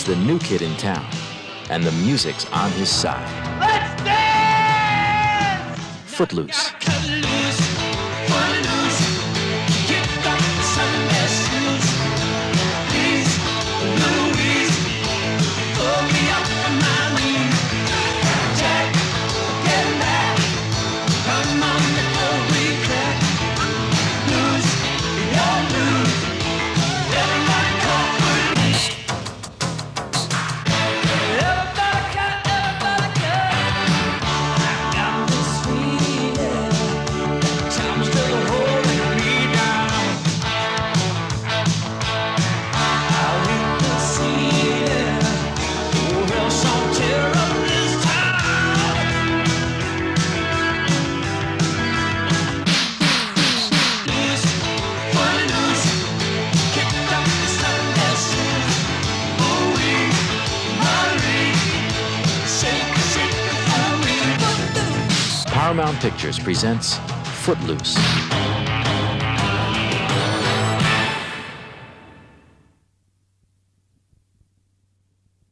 He's the new kid in town, and the music's on his side. Let's dance! Footloose. Paramount Pictures presents Footloose.